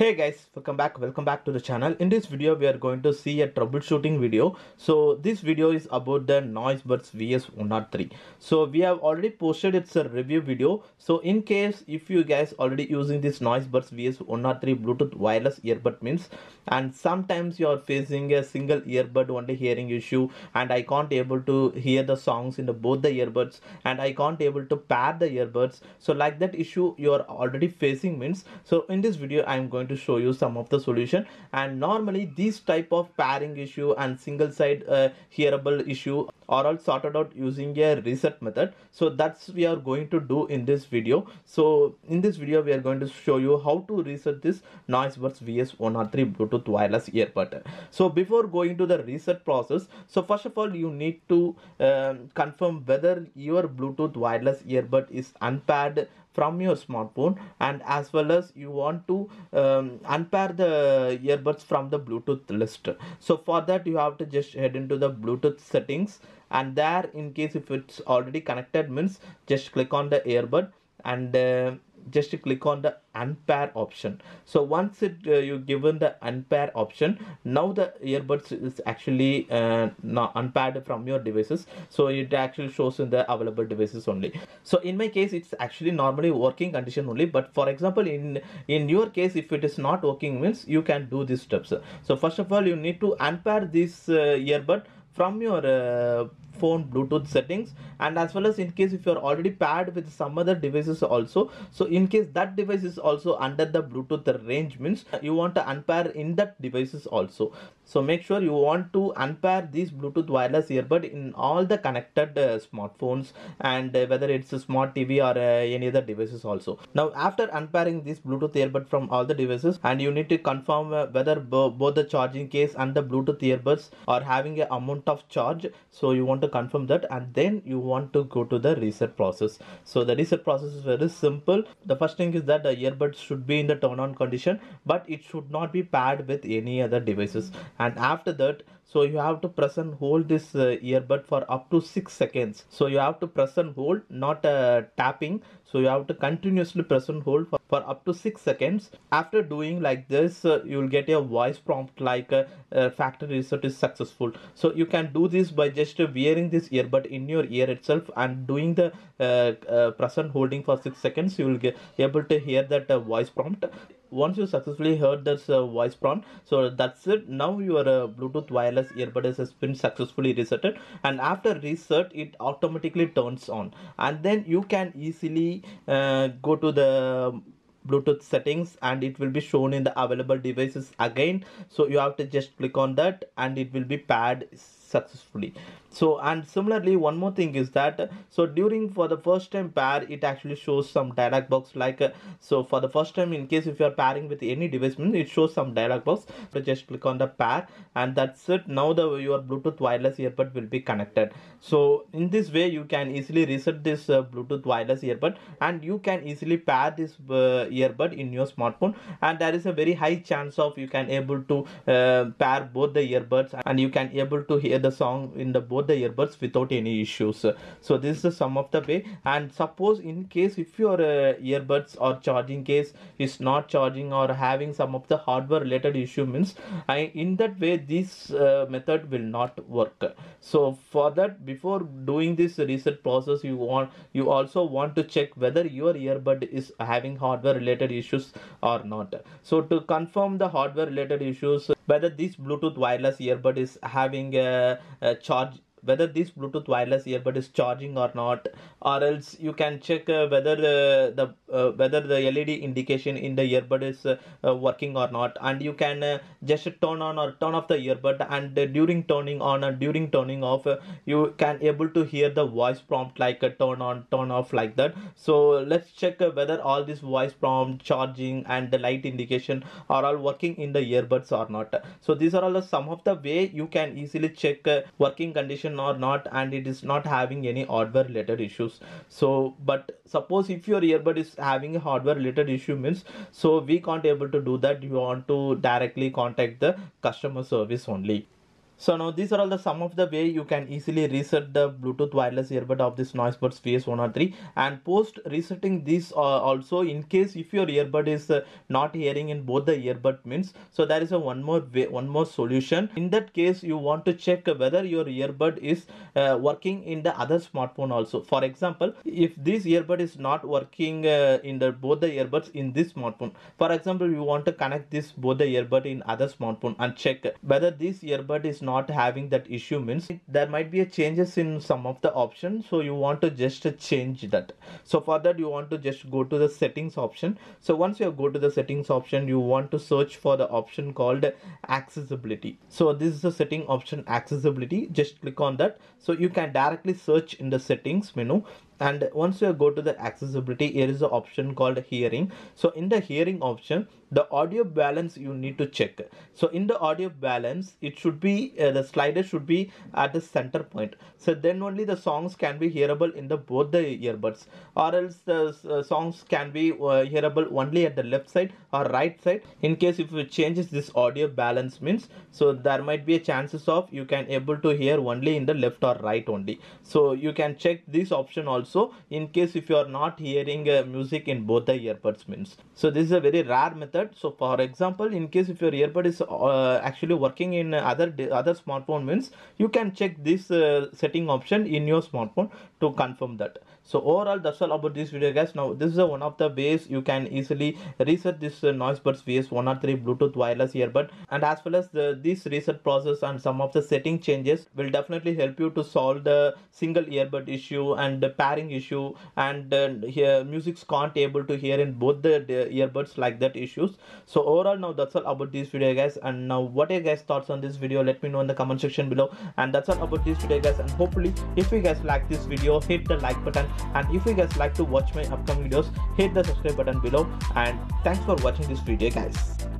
Hey guys, welcome back to the channel. In this video we are going to see a troubleshooting video. So this video is about the Noise Buds VS103. So we have already posted it's a review video. So in case if you guys already using this Noise Buds VS103 Bluetooth wireless earbud means, and sometimes you are facing a single earbud only hearing issue, and I can't able to hear the songs in both the earbuds, and I can't able to pair the earbuds. So like that issue you are already facing means, so in this video I am going to show you some of the solution. And normally these type of pairing issue and single side hearable issue are all sorted out using a reset method. So that's we are going to do in this video. So in this video we are going to show you how to reset this Noise Buds VS103 Bluetooth wireless earbud. So before going to the reset process, so first of all you need to confirm whether your Bluetooth wireless earbud is unpaired from your smartphone, and as well as you want to unpair the earbuds from the Bluetooth list. So for that you have to just head into the Bluetooth settings, and there in case if it's already connected means, just click on the earbud and just click on the unpair option. So once you given the unpair option, now the earbuds is actually not unpaired from your devices, so it actually shows in the available devices only. So in my case it's actually normally working condition only, but for example in your case if it is not working means, you can do these steps. So first of all you need to unpair this earbud from your phone Bluetooth settings, and as well as in case if you are already paired with some other devices also, so in case that device is also under the Bluetooth range means, you want to unpair in that devices also. So make sure you want to unpair these Bluetooth wireless earbud in all the connected smartphones, and whether it's a smart TV or any other devices also. Now after unpairing this Bluetooth earbud from all the devices, and you need to confirm whether both the charging case and the Bluetooth earbuds are having an amount of charge. So you want to confirm that, and then you want to go to the reset process. So the reset process is very simple. The first thing is that the earbuds should be in the turn on condition, but it should not be paired with any other devices. And after that, so you have to press and hold this earbud for up to 6 seconds. So you have to press and hold, not tapping. So you have to continuously press and hold for up to 6 seconds. After doing like this, you will get a voice prompt like factory reset is successful. So you can do this by just wearing this earbud in your ear itself and doing the press and holding for 6 seconds. You will get able to hear that voice prompt. Once you successfully heard this voice prompt, so that's it. Now your Bluetooth wireless earbud has been successfully resetted, and after reset it automatically turns on, and then you can easily go to the Bluetooth settings, and it will be shown in the available devices again. So you have to just click on that, and it will be paired successfully. So and similarly one more thing is that, so during for the first time pair it actually shows some dialog box like so for the first time in case if you are pairing with any device it shows some dialog box. So just click on the pair, and that's it. Now your Bluetooth wireless earbud will be connected. So in this way you can easily reset this Bluetooth wireless earbud, and you can easily pair this earbud in your smartphone, and there is a very high chance of you can able to pair both the earbuds, and you can able to hear the song in both the earbuds without any issues. So this is the sum of the way. And suppose in case if your earbuds or charging case is not charging or having some of the hardware related issue means, in that way this method will not work. So for that, before doing this reset process, you also want to check whether your earbud is having hardware related issues or not. So to confirm the hardware related issues, whether this Bluetooth wireless earbud is having a charge, whether this Bluetooth wireless earbud is charging or not, or else you can check whether the LED indication in the earbud is working or not, and you can just turn on or turn off the earbud, and during turning on or during turning off you can able to hear the voice prompt like turn on, turn off like that. So let's check whether all this voice prompt, charging and the light indication are all working in the earbuds or not. So these are all the some of the way you can easily check working condition or not, and it is not having any hardware related issues. So but suppose if your earbud is having a hardware related issue means, so we can't able to do that. You want to directly contact the customer service only. So now these are all the some of the way you can easily reset the Bluetooth wireless earbud of this Noise Buds VS103. And post resetting this also, in case if your earbud is not hearing in both the earbud means, so there is a one more solution. In that case, you want to check whether your earbud is working in the other smartphone also. For example, if this earbud is not working in the both the earbuds in this smartphone, for example, you want to connect this both the earbud in other smartphone and check whether this earbud is not having that issue means there might be a changes in some of the options, so you want to just change that. So for that you want to just go to the settings option. So once you go to the settings option, you want to search for the option called accessibility. So this is the setting option, accessibility. Just click on that, so you can directly search in the settings menu. And once you go to the accessibility, here is the option called hearing. So in the hearing option, the audio balance you need to check. So in the audio balance, it should be the slider should be at the center point. So then only the songs can be hearable in the both the earbuds, or else the songs can be hearable only at the left side or right side. In case if you changes this audio balance means, so there might be a chances of you can able to hear only in the left or right only. So you can check this option also. So in case if you are not hearing music in both the earbuds means, so this is a very rare method. So for example, in case if your earbud is actually working in other smartphone means, you can check this setting option in your smartphone to confirm that. So overall, that's all about this video guys. Now this is one of the ways you can easily reset this Noise Buds VS103 Bluetooth wireless earbud, and as well as this reset process and some of the setting changes will definitely help you to solve the single earbud issue and the pairing issue, and here music's can't able to hear in both the earbuds like that issues. So overall, now that's all about this video guys. And now what are you guys thoughts on this video? Let me know in the comment section below. And that's all about this video guys, and hopefully if you guys like this video, hit the like button. And if you guys like to watch my upcoming videos, hit the subscribe button below. And thanks for watching this video guys.